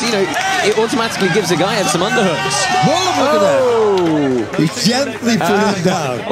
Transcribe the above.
because, you know, it automatically gives a guy some underhooks. Look at that. He gently put him down.